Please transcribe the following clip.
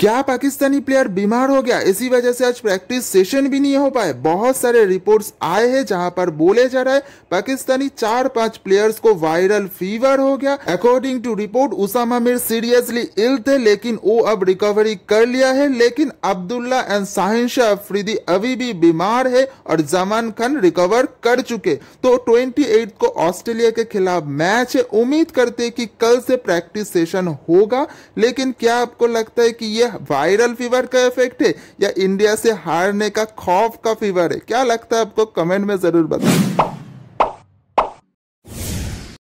क्या पाकिस्तानी प्लेयर बीमार हो गया, इसी वजह से आज प्रैक्टिस सेशन भी नहीं हो पाए। बहुत सारे रिपोर्ट्स आए हैं जहां पर बोले जा रहा है पाकिस्तानी 4-5 प्लेयर्स को वायरल फीवर हो गया। अकॉर्डिंग टू रिपोर्ट उसामा मिर सीरियसली इल थे, लेकिन वो अब रिकवरी कर लिया है। लेकिन अब्दुल्ला एन शाहिंशाह अफरीदी अभी भी बीमार है और जमान खान रिकवर कर चुके। तो 28 को ऑस्ट्रेलिया के खिलाफ मैच है, उम्मीद करते कि कल से प्रैक्टिस सेशन होगा। लेकिन क्या आपको लगता है कि वायरल फीवर का इफेक्ट है या इंडिया से हारने का खौफ का फीवर है? क्या लगता है आपको? कमेंट में जरूर बताएं।